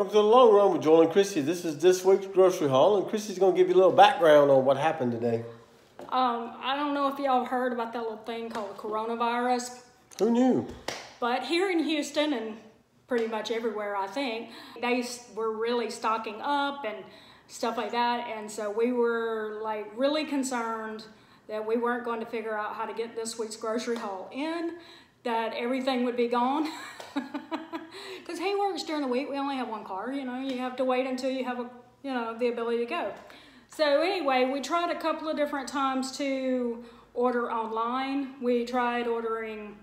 Welcome to The Long Run with Joel and Chrissy. This is this week's grocery haul, and Chrissy's going to give you a little background on what happened today. I don't know if y'all heard about that little thing called the coronavirus. Who knew? But here in Houston and pretty much everywhere, I think, they were really stocking up and stuff like that. And so we were like really concerned that we weren't going to figure out how to get this week's grocery haul in, that everything would be gone. Because he works during the week. We only have one car, you know. You have to wait until you have, the ability to go. So anyway, we tried a couple of different times to order online. We tried ordering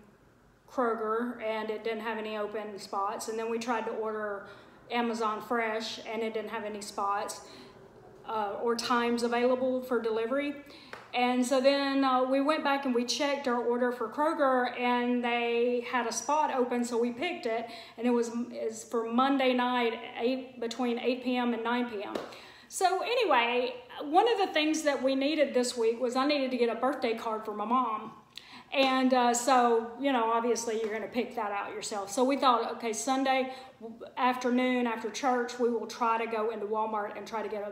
Kroger, and it didn't have any open spots. And then we tried to order Amazon Fresh, and it didn't have any spots or times available for delivery. And so then we went back and we checked our order for Kroger, and they had a spot open, so we picked it, and it was for Monday night between 8 p.m. and 9 p.m. So anyway, one of the things that we needed this week was I needed to get a birthday card for my mom. And so, obviously you're going to pick that out yourself. So we thought, okay, Sunday afternoon after church, we will try to go into Walmart and try to get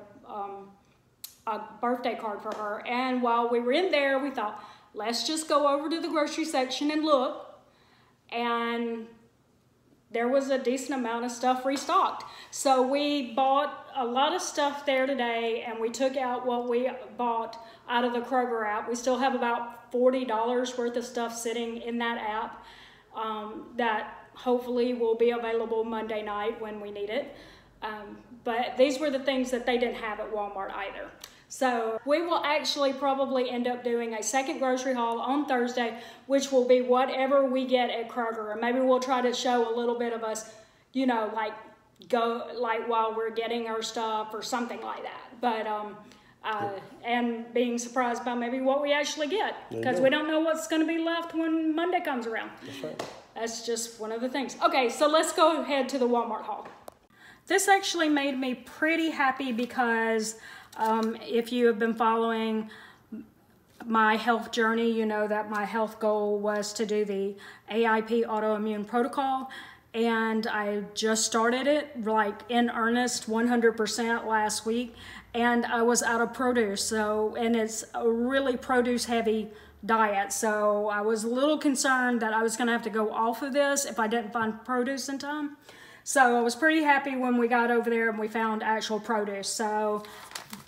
a birthday card for her. And while we were in there, we thought, let's just go over to the grocery section and look. And there was a decent amount of stuff restocked. So we bought a lot of stuff there today, and we took out what we bought out of the Kroger app. We still have about $40 worth of stuff sitting in that app that hopefully will be available Monday night when we need it. But these were the things that they didn't have at Walmart either. So we will actually probably end up doing a second grocery haul on Thursday, which will be whatever we get at Kroger. And maybe we'll try to show a little bit of us, while we're getting our stuff or something like that. But, and being surprised by maybe what we actually get, because we don't know what's going to be left when Monday comes around. That's right. That's just one of the things. Okay, so let's go ahead to the Walmart haul. This actually made me pretty happy because if you have been following my health journey, you know that my health goal was to do the AIP autoimmune protocol, and I just started it like in earnest 100% last week, and I was out of produce, and it's a really produce heavy diet, so I was a little concerned that I was going to have to go off of this if I didn't find produce in time. So I was pretty happy when we got over there and we found actual produce. So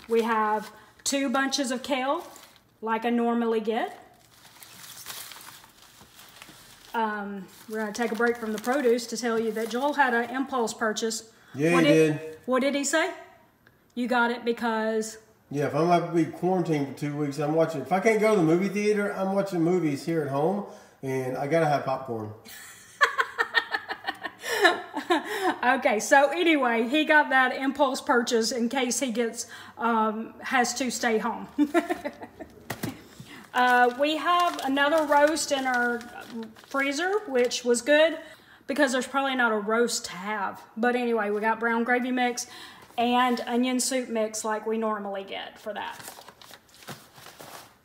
we have 2 bunches of kale, like I normally get. We're gonna take a break from the produce to tell you that Joel had an impulse purchase. Yeah, he did. What did he say? You got it because... Yeah, if I'm gonna be quarantined for 2 weeks, I'm watching. If I can't go to the movie theater, I'm watching movies here at home, and I gotta have popcorn. Okay, so anyway, he got that impulse purchase in case he has to stay home. We have another roast in our freezer, which was good because there's probably not a roast to have. But anyway, we got brown gravy mix and onion soup mix like we normally get for that.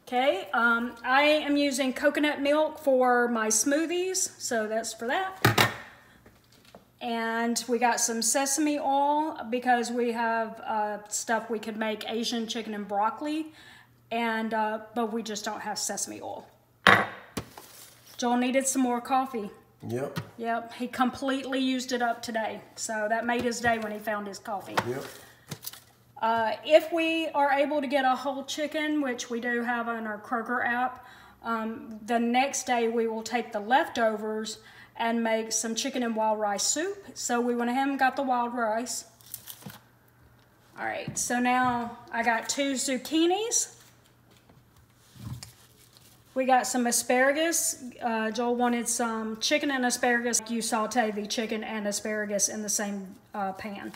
Okay, I am using coconut milk for my smoothies, so that's for that. And we got some sesame oil because we have stuff we could make Asian chicken and broccoli, and but we just don't have sesame oil. Joel needed some more coffee. Yep. Yep, he completely used it up today. So that made his day when he found his coffee. Yep. If we are able to get a whole chicken, which we do have on our Kroger app, the next day we will take the leftovers and make some chicken and wild rice soup. So we went ahead and got the wild rice. All right, so now I got 2 zucchinis. We got some asparagus. Joel wanted some chicken and asparagus. You saute the chicken and asparagus in the same pan.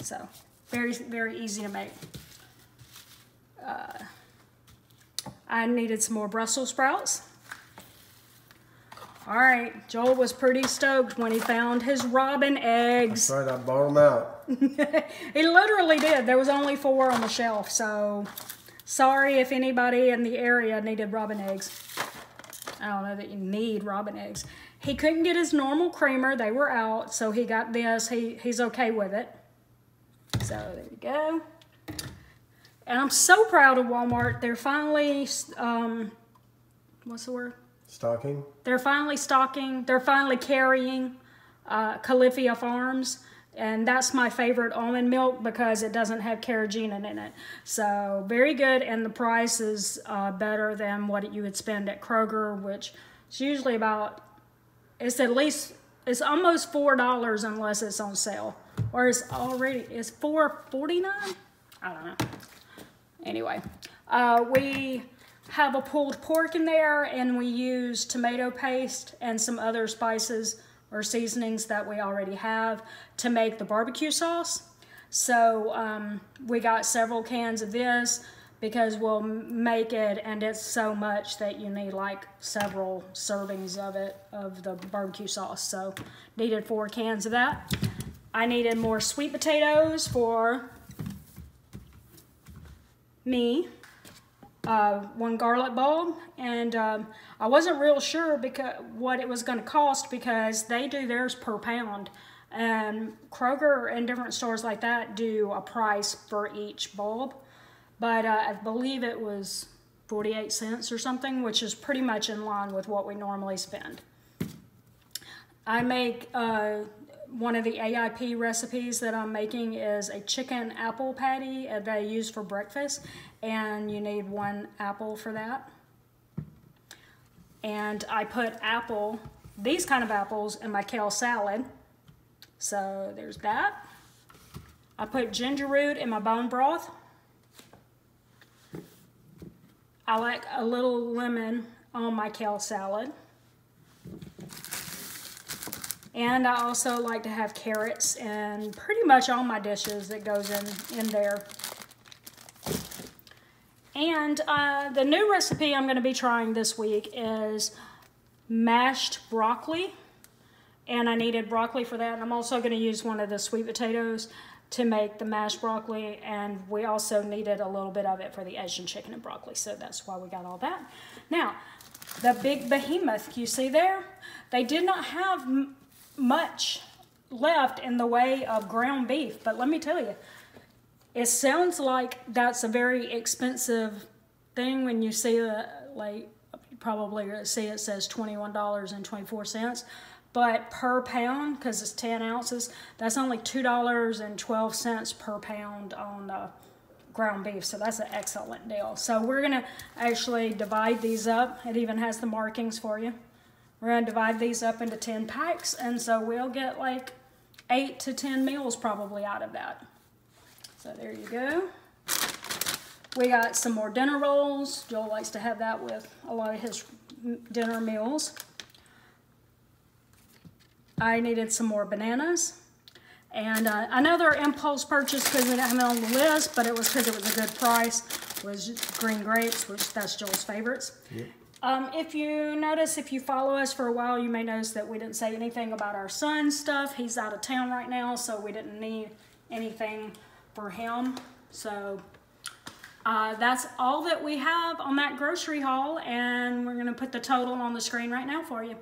So very, very easy to make. I needed some more Brussels sprouts. All right, Joel was pretty stoked when he found his robin eggs. That's right, I bought them out. He literally did. There was only 4 on the shelf, so sorry if anybody in the area needed robin eggs. I don't know that you need robin eggs. He couldn't get his normal creamer. They were out, so he got this. He's okay with it. So there you go. And I'm so proud of Walmart. They're finally, what's the word? Stocking. They're finally stocking. They're finally carrying Califia Farms. And that's my favorite almond milk because it doesn't have carrageenan in it. So very good. And the price is better than what you would spend at Kroger, which is usually about, it's at least, it's almost $4 unless it's on sale. Or it's already, it's $4.49? I don't know. Anyway, we have a pulled pork in there, and we use tomato paste and some other spices or seasonings that we already have to make the barbecue sauce. So we got several cans of this because we'll make it, and it's so much that you need like several servings of it, of the barbecue sauce. So needed 4 cans of that. I needed more sweet potatoes for me, 1 garlic bulb, and I wasn't real sure because what it was going to cost, because they do theirs per pound, and Kroger and different stores like that do a price for each bulb, but I believe it was 48 cents or something, which is pretty much in line with what we normally spend. I make one of the AIP recipes that I'm making is a chicken apple patty that I use for breakfast, and you need 1 apple for that. And I put apple, these kind of apples, in my kale salad. So there's that. I put ginger root in my bone broth. I like a little lemon on my kale salad. And I also like to have carrots and pretty much all my dishes that goes in there. And the new recipe I'm going to be trying this week is mashed broccoli. And I needed broccoli for that. And I'm also going to use one of the sweet potatoes to make the mashed broccoli. And we also needed a little bit of it for the Asian chicken and broccoli. So that's why we got all that. Now, the big behemoth you see there, they did not have much left in the way of ground beef, but let me tell you, it sounds like that's a very expensive thing when you see the, like, you probably see it says $21.24, but per pound, because it's 10 ounces, that's only $2.12 per pound on ground beef, so that's an excellent deal. So we're gonna actually divide these up. It even has the markings for you. We're gonna divide these up into 10 packs, and so we'll get like 8 to 10 meals probably out of that. So there you go. We got some more dinner rolls. Joel likes to have that with a lot of his dinner meals. I needed some more bananas. And another impulse purchase, because we didn't have it on the list, but it was because it was a good price, was green grapes, which that's Joel's favorites. Yep. If you notice, if you follow us for a while, you may notice that we didn't say anything about our son's stuff. He's out of town right now, so we didn't need anything for him. So that's all that we have on that grocery haul, and we're going to put the total on the screen right now for you.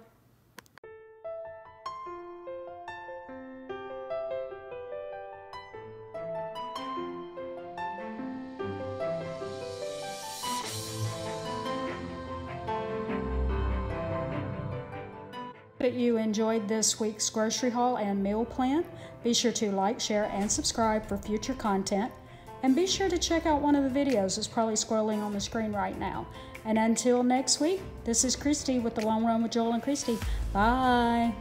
If you enjoyed this week's grocery haul and meal plan, be sure to like, share, and subscribe for future content. And be sure to check out one of the videos that's probably scrolling on the screen right now. And until next week, this is Christy with The Long Run with Joel and Christy. Bye.